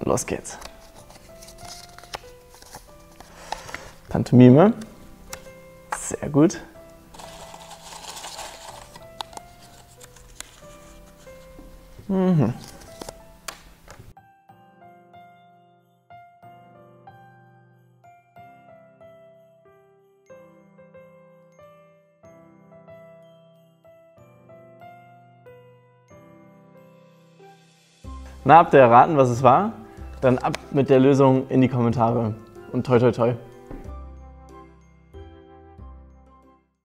Und los geht's. Pantomime. Sehr gut. Mhm. Na, habt ihr erraten, was es war? Dann ab mit der Lösung in die Kommentare. Und toi toi toi.